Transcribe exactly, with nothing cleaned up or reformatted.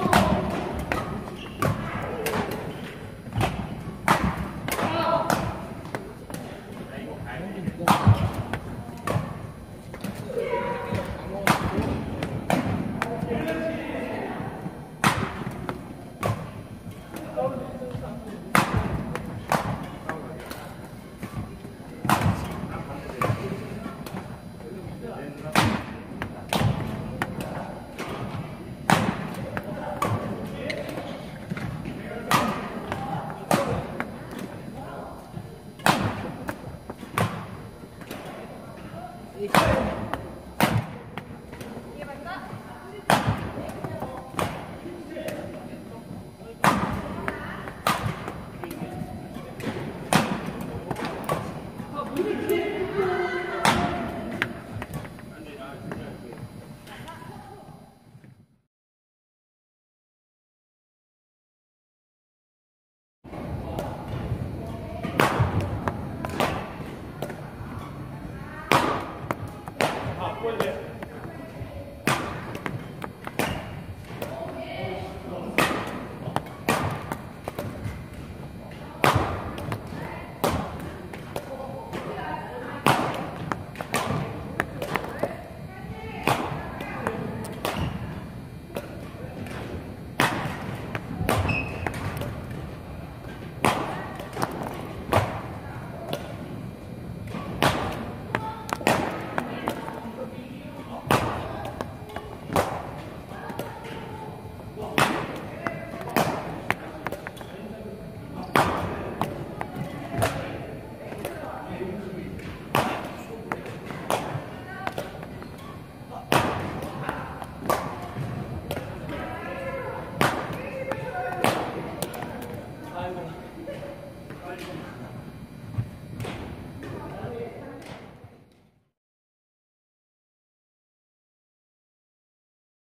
No!